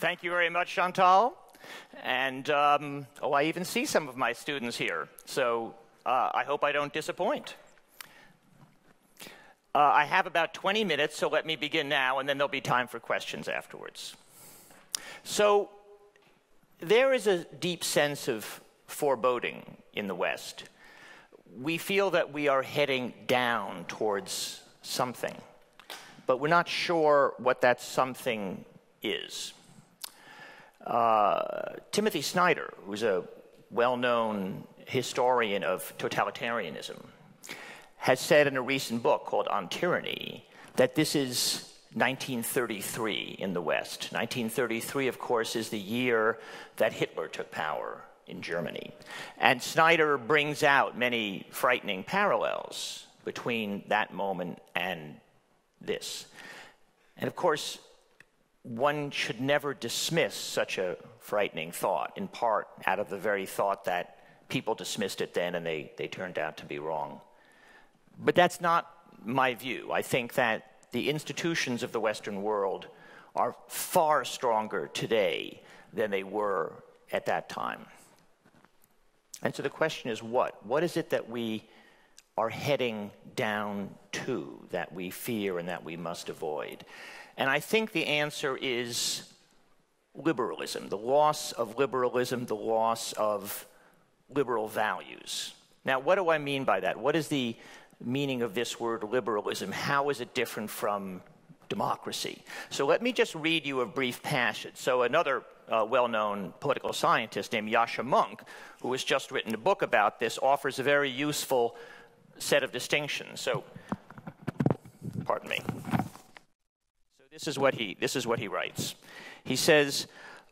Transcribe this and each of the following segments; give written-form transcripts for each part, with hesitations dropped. Thank you very much, Chantal. And oh, I even see some of my students here, so I hope I don't disappoint. I have about 20 minutes, so let me begin now, and then there'll be time for questions afterwards. So there is a deep sense of foreboding in the West. We feel that we are heading down towards something, but we're not sure what that something is. Timothy Snyder, who's a well-known historian of totalitarianism, has said in a recent book called On Tyranny that this is 1933 in the West. 1933, of course, is the year that Hitler took power in Germany. And Snyder brings out many frightening parallels between that moment and this. And of course, one should never dismiss such a frightening thought, in part out of the very thought that people dismissed it then and they turned out to be wrong. But that's not my view. I think that the institutions of the Western world are far stronger today than they were at that time. And so the question is what? What is it that we are heading down to, that we fear and that we must avoid? And I think the answer is liberalism, the loss of liberalism, the loss of liberal values. Now, what do I mean by that? What is the meaning of this word liberalism? How is it different from democracy? So let me just read you a brief passage. So another well-known political scientist named Yascha Mounk, who has just written a book about this, offers a very useful set of distinctions. So, pardon me. So this is what he writes. He says,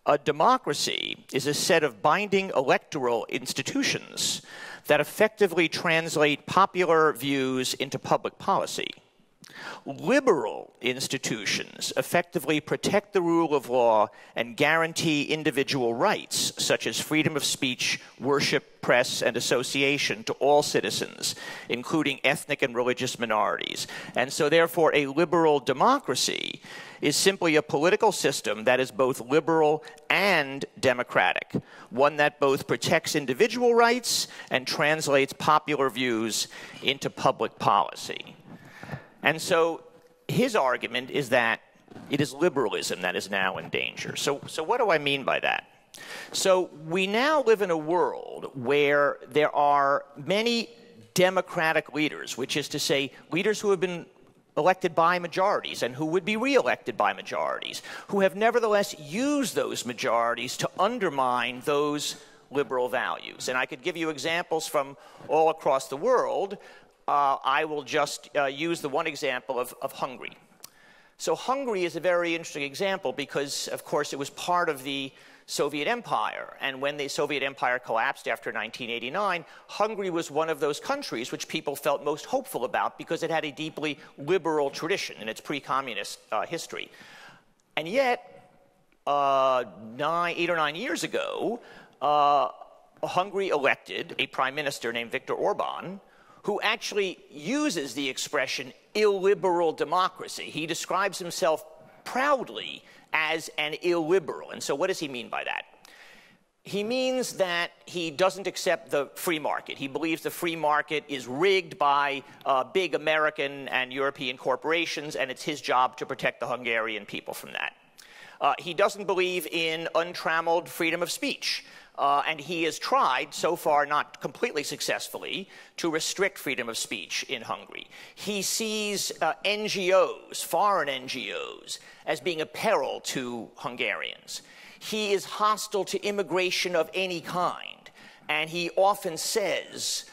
a democracy is a set of binding electoral institutions that effectively translate popular views into public policy. Liberal institutions effectively protect the rule of law and guarantee individual rights, such as freedom of speech, worship, press, and association to all citizens, including ethnic and religious minorities. And so therefore, a liberal democracy is simply a political system that is both liberal and democratic, one that both protects individual rights and translates popular views into public policy. And so his argument is that it is liberalism that is now in danger. So what do I mean by that? So we now live in a world where there are many democratic leaders, which is to say leaders who have been elected by majorities and who would be re-elected by majorities, who have nevertheless used those majorities to undermine those liberal values. And I could give you examples from all across the world. I will just use the one example of Hungary. So Hungary is a very interesting example because, of course, it was part of the Soviet Empire. And when the Soviet Empire collapsed after 1989, Hungary was one of those countries which people felt most hopeful about because it had a deeply liberal tradition in its pre-communist history. And yet, 8 or 9 years ago, Hungary elected a prime minister named Viktor Orban, who actually uses the expression illiberal democracy. He describes himself proudly as an illiberal. And so what does he mean by that? He means that he doesn't accept the free market. He believes the free market is rigged by big American and European corporations, and it's his job to protect the Hungarian people from that. He doesn't believe in untrammeled freedom of speech. And he has tried, so far not completely successfully, to restrict freedom of speech in Hungary. He sees NGOs, foreign NGOs, as being a peril to Hungarians. He is hostile to immigration of any kind, and he often says,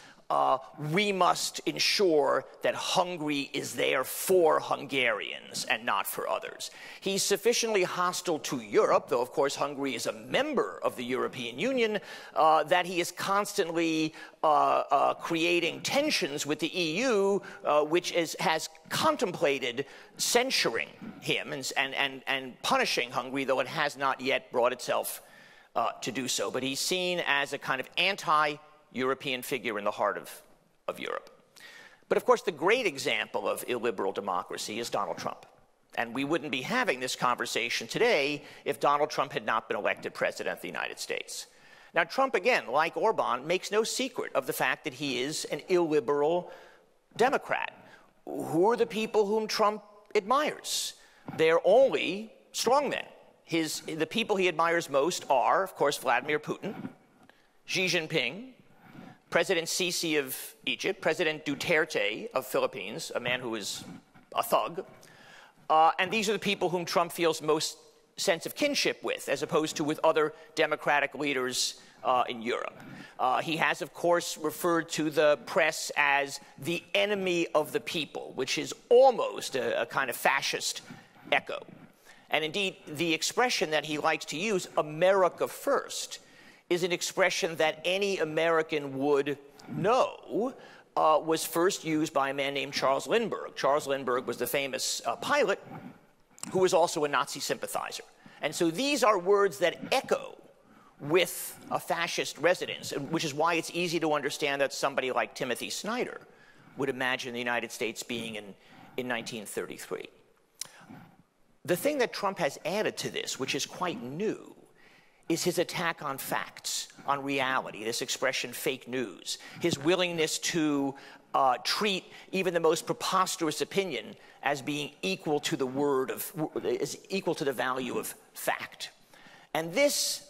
we must ensure that Hungary is there for Hungarians and not for others. He's sufficiently hostile to Europe, though of course Hungary is a member of the European Union, that he is constantly creating tensions with the EU, which has contemplated censuring him and punishing Hungary, though it has not yet brought itself to do so. But he's seen as a kind of anti-European figure in the heart of Europe. But of course, the great example of illiberal democracy is Donald Trump. And we wouldn't be having this conversation today if Donald Trump had not been elected president of the United States. Now, Trump, again, like Orban, makes no secret of the fact that he is an illiberal Democrat. Who are the people whom Trump admires? They're only strongmen. The people he admires most are, of course, Vladimir Putin, Xi Jinping, President Sisi of Egypt, President Duterte of Philippines, a man who is a thug. And these are the people whom Trump feels most sense of kinship with, as opposed to with other democratic leaders in Europe. He has, of course, referred to the press as the enemy of the people, which is almost a kind of fascist echo. And indeed, the expression that he likes to use, America first, is an expression that any American would know was first used by a man named Charles Lindbergh. Charles Lindbergh was the famous pilot who was also a Nazi sympathizer. And so these are words that echo with a fascist resonance, which is why it's easy to understand that somebody like Timothy Snyder would imagine the United States being in 1933. The thing that Trump has added to this, which is quite new, is his attack on facts, on reality, this expression fake news, his willingness to treat even the most preposterous opinion as being equal to the word of, is equal to the value of fact. And this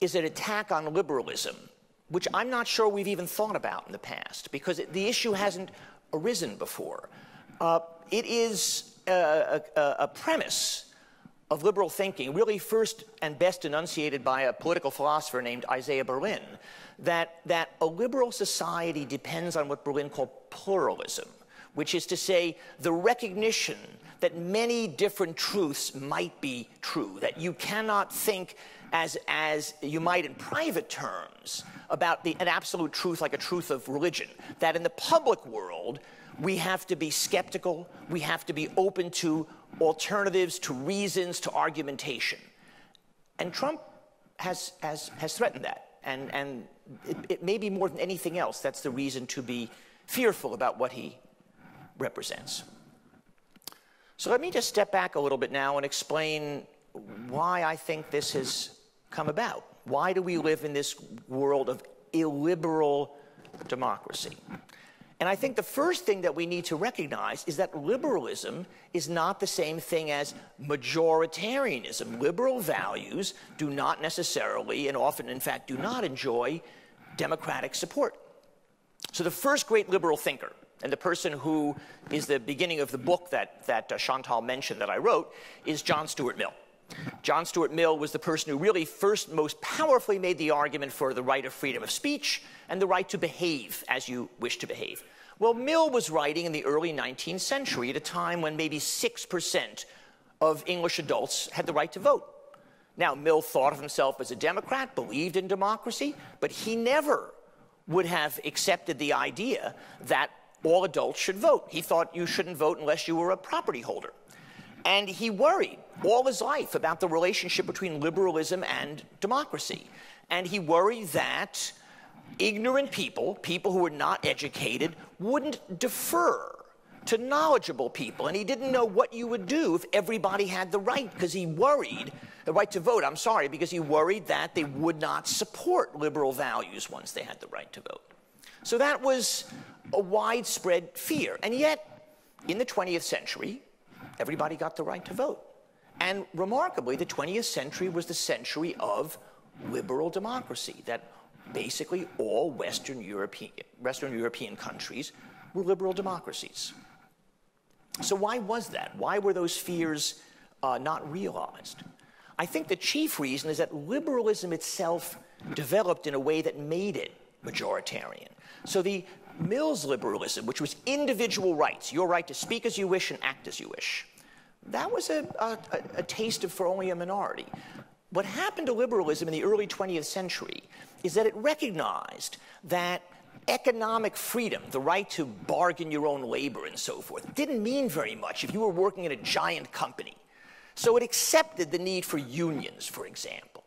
is an attack on liberalism, which I'm not sure we've even thought about in the past, because the issue hasn't arisen before. It is a premise of liberal thinking, really first and best enunciated by a political philosopher named Isaiah Berlin, that a liberal society depends on what Berlin called pluralism, which is to say the recognition that many different truths might be true, that you cannot think as you might in private terms about an absolute truth like a truth of religion, that in the public world we have to be skeptical, we have to be open to alternatives, to reasons, to argumentation. And Trump has threatened that. And it may be more than anything else, that's the reason to be fearful about what he represents. So let me just step back a little bit now and explain why I think this has come about. Why do we live in this world of illiberal democracy? And I think the first thing that we need to recognize is that liberalism is not the same thing as majoritarianism. Liberal values do not necessarily, and often in fact do not enjoy, democratic support. So the first great liberal thinker, and the person who is the beginning of the book that Chantal mentioned that I wrote, is John Stuart Mill. John Stuart Mill was the person who really first most powerfully made the argument for the right of freedom of speech and the right to behave as you wish to behave. Well, Mill was writing in the early 19th century at a time when maybe 6% of English adults had the right to vote. Now, Mill thought of himself as a Democrat, believed in democracy, but he never would have accepted the idea that all adults should vote. He thought you shouldn't vote unless you were a property holder. And he worried all his life about the relationship between liberalism and democracy. And he worried that ignorant people, people who were not educated, wouldn't defer to knowledgeable people. And he didn't know what you would do if everybody had the right, because he worried, the right to vote, I'm sorry, because he worried that they would not support liberal values once they had the right to vote. So that was a widespread fear. And yet, in the 20th century, everybody got the right to vote. And remarkably, the 20th century was the century of liberal democracy, that basically all Western European countries were liberal democracies. So why was that? Why were those fears not realized? I think the chief reason is that liberalism itself developed in a way that made it majoritarian. So the Mill's liberalism, which was individual rights, your right to speak as you wish and act as you wish, that was a taste for only a minority. What happened to liberalism in the early 20th century is that it recognized that economic freedom, the right to bargain your own labor and so forth, didn't mean very much if you were working in a giant company. So it accepted the need for unions, for example.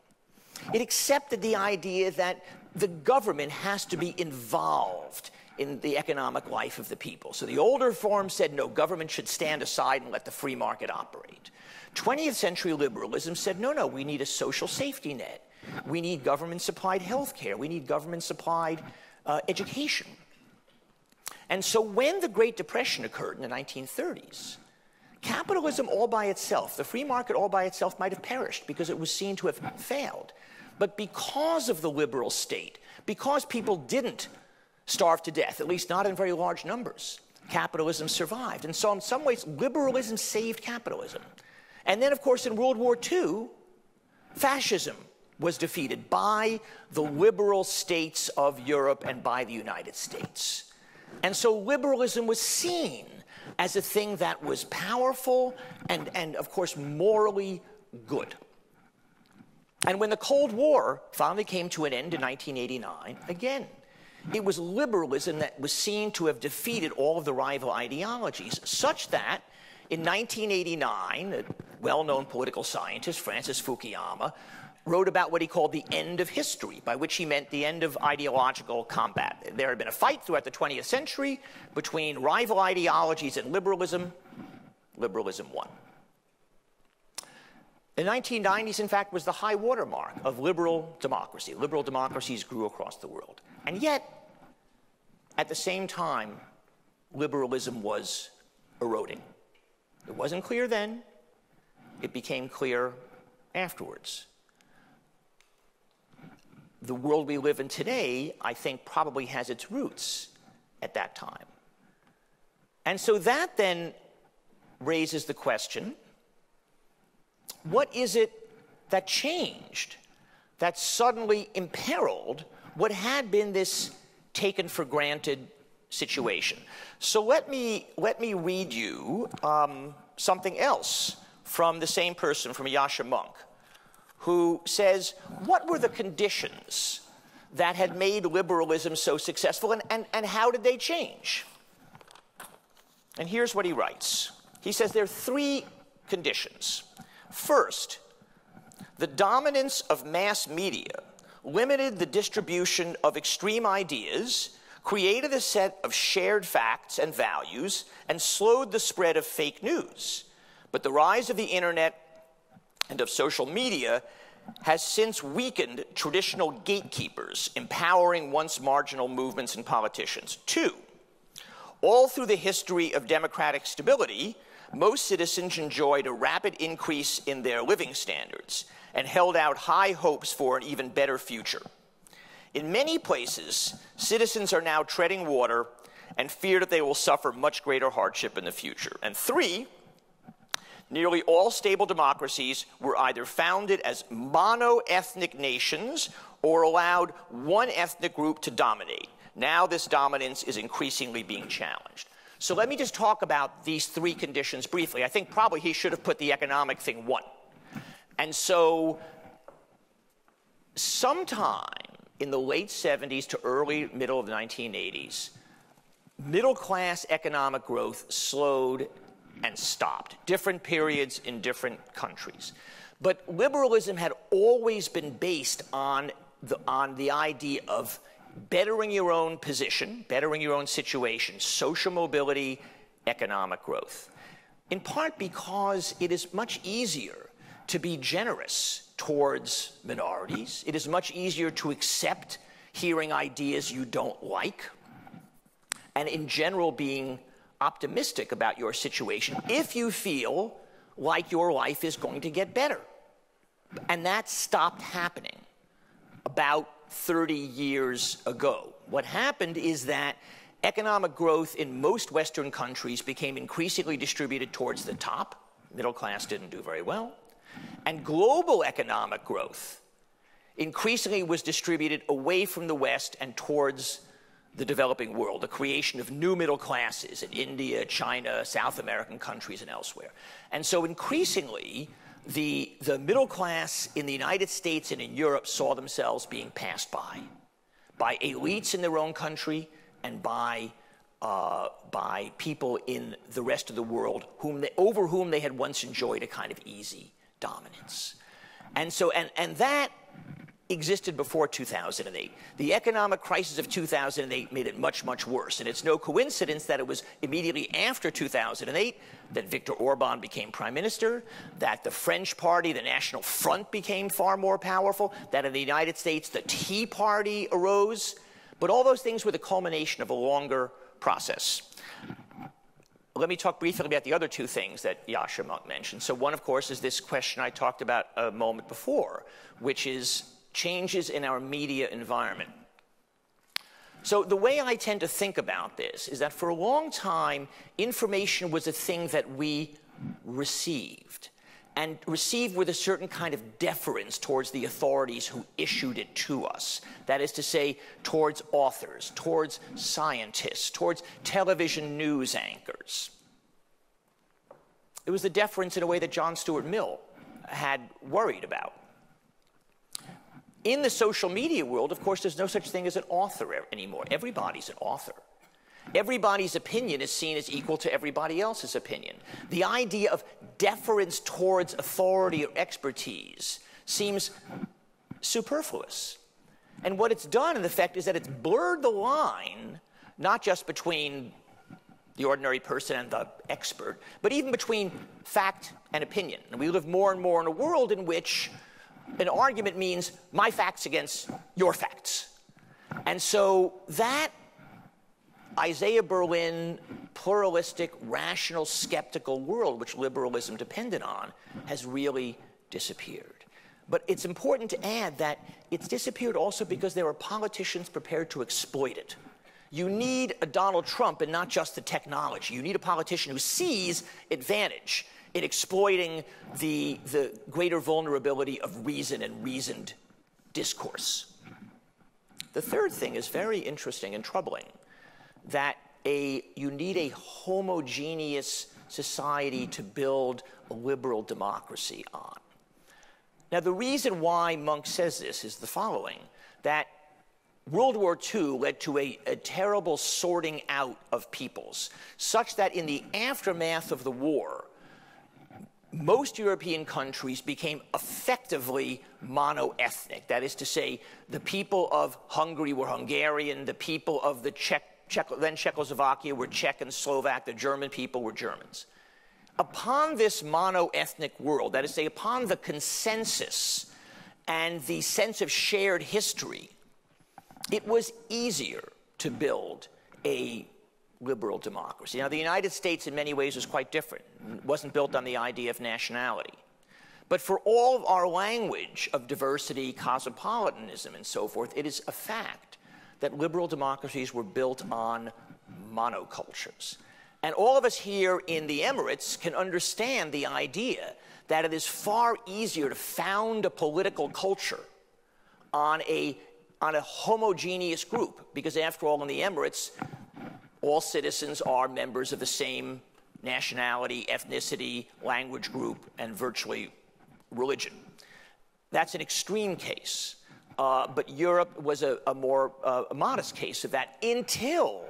It accepted the idea that the government has to be involved in the economic life of the people. So the older form said, no, government should stand aside and let the free market operate. 20th century liberalism said, no, no, we need a social safety net. We need government-supplied health care. We need government-supplied education. And so when the Great Depression occurred in the 1930s, capitalism all by itself, the free market all by itself, might have perished because it was seen to have failed. But because of the liberal state, because people didn't starve to death, at least not in very large numbers, capitalism survived. And so in some ways, liberalism saved capitalism. And then, of course, in World War II, fascism was defeated by the liberal states of Europe and by the United States. And so liberalism was seen as a thing that was powerful and of course, morally good. And when the Cold War finally came to an end in 1989, again, it was liberalism that was seen to have defeated all of the rival ideologies, such that in 1989, a well-known political scientist, Francis Fukuyama, wrote about what he called the end of history, by which he meant the end of ideological combat. There had been a fight throughout the 20th century between rival ideologies and liberalism. Liberalism won. The 1990s, in fact, was the high water mark of liberal democracy. Liberal democracies grew across the world. And yet, at the same time, liberalism was eroding. It wasn't clear then. It became clear afterwards. The world we live in today, I think, probably has its roots at that time. And so that then raises the question, what is it that changed, that suddenly imperiled what had been this taken-for-granted situation? So let me read you something else from the same person, from Yascha Mounk, who says, what were the conditions that had made liberalism so successful, and how did they change? And here's what he writes. He says there are three conditions. First, the dominance of mass media limited the distribution of extreme ideas, created a set of shared facts and values, and slowed the spread of fake news. But the rise of the internet and of social media has since weakened traditional gatekeepers, empowering once marginal movements and politicians. Two, all through the history of democratic stability, most citizens enjoyed a rapid increase in their living standards and held out high hopes for an even better future. In many places, citizens are now treading water and fear that they will suffer much greater hardship in the future. And three, nearly all stable democracies were either founded as mono-ethnic nations or allowed one ethnic group to dominate. Now this dominance is increasingly being challenged. So let me just talk about these three conditions briefly. I think probably he should have put the economic thing one. And so sometime in the late 70s to early middle of the 1980s, middle-class economic growth slowed and stopped. Different periods in different countries. But liberalism had always been based on the idea of bettering your own position, bettering your own situation, social mobility, economic growth. In part because it is much easier to be generous towards minorities. It is much easier to accept hearing ideas you don't like, and in general being optimistic about your situation if you feel like your life is going to get better. And that stopped happening about 30 years ago. What happened is that economic growth in most Western countries became increasingly distributed towards the top. Middle class didn't do very well. And global economic growth increasingly was distributed away from the West and towards the developing world, the creation of new middle classes in India, China, South American countries, and elsewhere. And so increasingly, the middle class in the United States and in Europe saw themselves being passed by elites in their own country and by people in the rest of the world over whom they had once enjoyed a kind of easy dominance. And so, and that existed before 2008. The economic crisis of 2008 made it much, much worse. And it's no coincidence that it was immediately after 2008 that Viktor Orban became prime minister, that the French party, the National Front, became far more powerful, that in the United States, the Tea Party arose. But all those things were the culmination of a longer process. Let me talk briefly about the other two things that Yascha Mounk mentioned. So one, of course, is this question I talked about a moment before, which is changes in our media environment. So the way I tend to think about this is that for a long time, information was a thing that we received, and received with a certain kind of deference towards the authorities who issued it to us. That is to say, towards authors, towards scientists, towards television news anchors. It was the deference in a way that John Stuart Mill had worried about. In the social media world, of course, there's no such thing as an author anymore. Everybody's an author. Everybody's opinion is seen as equal to everybody else's opinion. The idea of deference towards authority or expertise seems superfluous. And what it's done, in effect, is that it's blurred the line, not just between the ordinary person and the expert, but even between fact and opinion. And we live more and more in a world in which an argument means my facts against your facts. And so that Isaiah Berlin pluralistic, rational, skeptical world, which liberalism depended on, has really disappeared. But it's important to add that it's disappeared also because there are politicians prepared to exploit it. You need a Donald Trump and not just the technology. You need a politician who sees advantage in exploiting the greater vulnerability of reason and reasoned discourse. The third thing is very interesting and troubling. That you need a homogeneous society to build a liberal democracy on. Now, the reason why Monk says this is the following, that World War II led to a terrible sorting out of peoples, such that in the aftermath of the war, most European countries became effectively monoethnic. That is to say, the people of Hungary were Hungarian, the people of the then Czechoslovakia were Czech and Slovak, the German people were Germans. Upon this mono-ethnic world, that is to say, upon the consensus and the sense of shared history, it was easier to build a liberal democracy. Now, the United States in many ways was quite different. It wasn't built on the idea of nationality. But for all of our language of diversity, cosmopolitanism, and so forth, it is a fact that liberal democracies were built on monocultures. And all of us here in the Emirates can understand the idea that it is far easier to found a political culture on a homogeneous group, because after all, in the Emirates, all citizens are members of the same nationality, ethnicity, language group, and virtually religion. That's an extreme case. But Europe was a more modest case of that until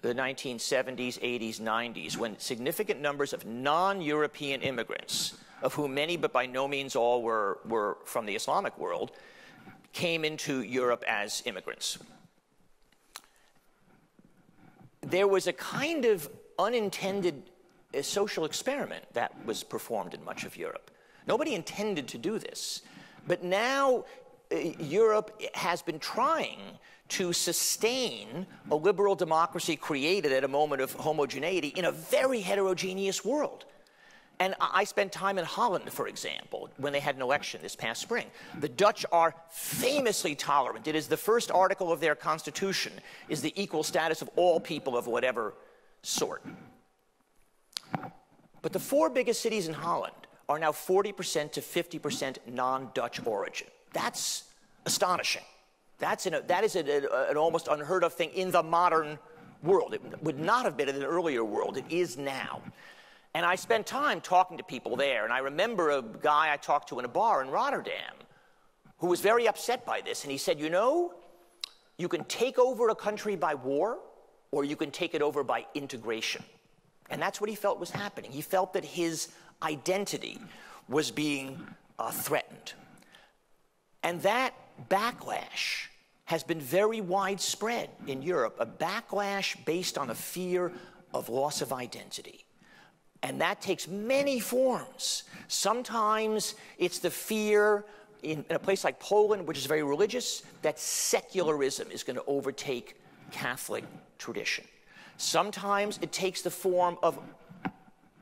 the 1970s, 80s, 90s, when significant numbers of non-European immigrants, of whom many but by no means all were from the Islamic world, came into Europe as immigrants. There was a kind of unintended social experiment that was performed in much of Europe. Nobody intended to do this. But now Europe has been trying to sustain a liberal democracy created at a moment of homogeneity in a very heterogeneous world. And I spent time in Holland, for example, when they had an election this past spring. The Dutch are famously tolerant. It is the first article of their constitution is the equal status of all people of whatever sort. But the four biggest cities in Holland are now 40% to 50% non-Dutch origin. That's astonishing. That is an almost unheard of thing in the modern world. It would not have been in an earlier world. It is now. And I spent time talking to people there, and I remember a guy I talked to in a bar in Rotterdam who was very upset by this, and he said, you know, you can take over a country by war, or you can take it over by integration. And that's what he felt was happening. He felt that his identity was being threatened. And that backlash has been very widespread in Europe, a backlash based on a fear of loss of identity. And that takes many forms. Sometimes it's the fear in a place like Poland, which is very religious, that secularism is going to overtake Catholic tradition. Sometimes it takes the form of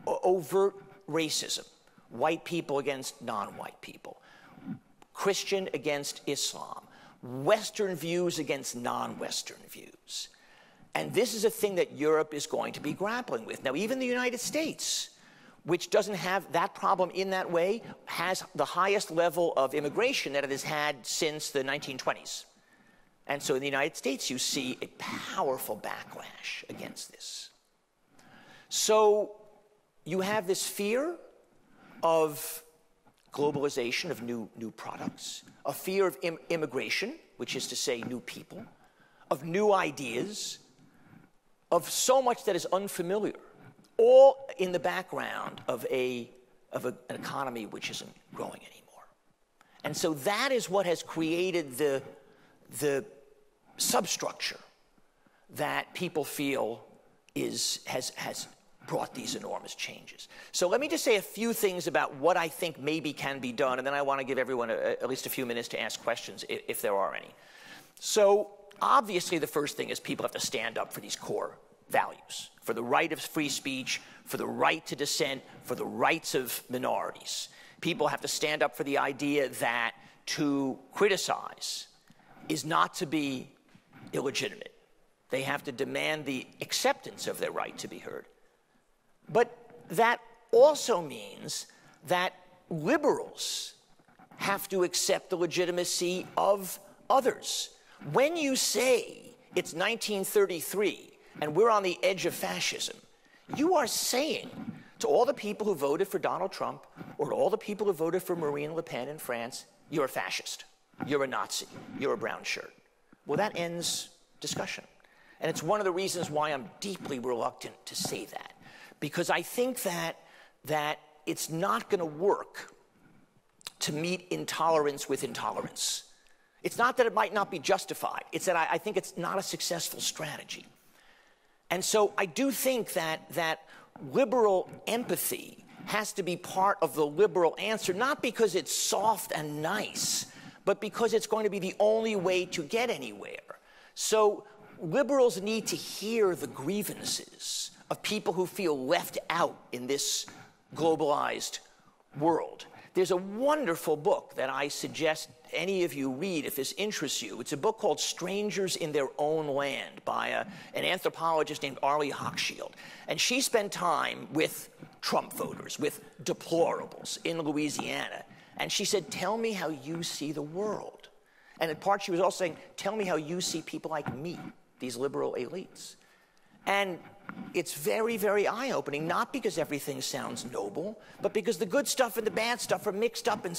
overt racism, white people against non-white people, Christian against Islam, Western views against non-Western views. And this is a thing that Europe is going to be grappling with. Now, even the United States, which doesn't have that problem in that way, has the highest level of immigration that it has had since the 1920s. And so in the United States, you see a powerful backlash against this. So you have this fear of globalization, of new products, a fear of immigration, which is to say new people, of new ideas, of so much that is unfamiliar, all in the background of an economy which isn't growing anymore. And so that is what has created the substructure that people feel has brought these enormous changes. So let me just say a few things about what I think maybe can be done, and then I want to give everyone at least a few minutes to ask questions if there are any. So obviously the first thing is people have to stand up for these core values, for the right of free speech, for the right to dissent, for the rights of minorities. People have to stand up for the idea that to criticize is not to be illegitimate. They have to demand the acceptance of their right to be heard. But that also means that liberals have to accept the legitimacy of others. When you say it's 1933 and we're on the edge of fascism, you are saying to all the people who voted for Donald Trump or to all the people who voted for Marine Le Pen in France, you're a fascist, you're a Nazi, you're a brown shirt. Well, that ends discussion. And it's one of the reasons why I'm deeply reluctant to say that, because I think that it's not going to work to meet intolerance with intolerance. It's not that it might not be justified. It's that I think it's not a successful strategy. And so I do think that liberal empathy has to be part of the liberal answer, not because it's soft and nice, but because it's going to be the only way to get anywhere. So liberals need to hear the grievances of people who feel left out in this globalized world. There's a wonderful book that I suggest any of you read if this interests you. It's a book called Strangers in Their Own Land by an anthropologist named Arlie Hochschild. And she spent time with Trump voters, with deplorables in Louisiana. And she said, tell me how you see the world. And in part, she was also saying, tell me how you see people like me, these liberal elites. And it's very, very eye-opening, not because everything sounds noble, but because the good stuff and the bad stuff are mixed up in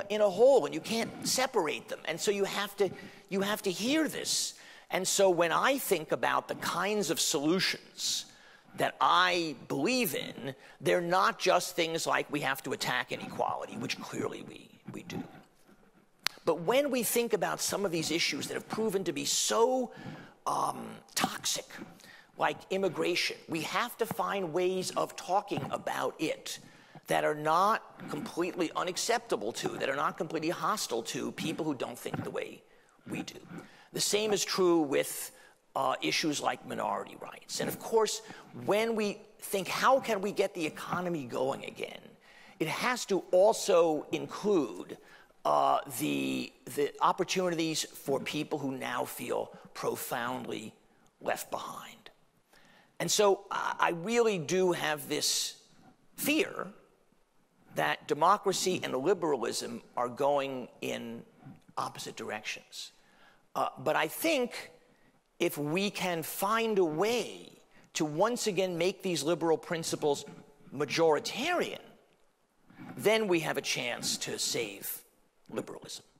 a whole, and you can't separate them. And so you have to hear this. And so when I think about the kinds of solutions that I believe in, they're not just things like we have to attack inequality, which clearly we do. But when we think about some of these issues that have proven to be so toxic, like immigration, we have to find ways of talking about it that are not completely unacceptable to, that are not completely hostile to people who don't think the way we do. The same is true with issues like minority rights. And of course, when we think, how can we get the economy going again, it has to also include the opportunities for people who now feel profoundly left behind. And so I really do have this fear that democracy and liberalism are going in opposite directions. But I think if we can find a way to once again make these liberal principles majoritarian, then we have a chance to save liberalism.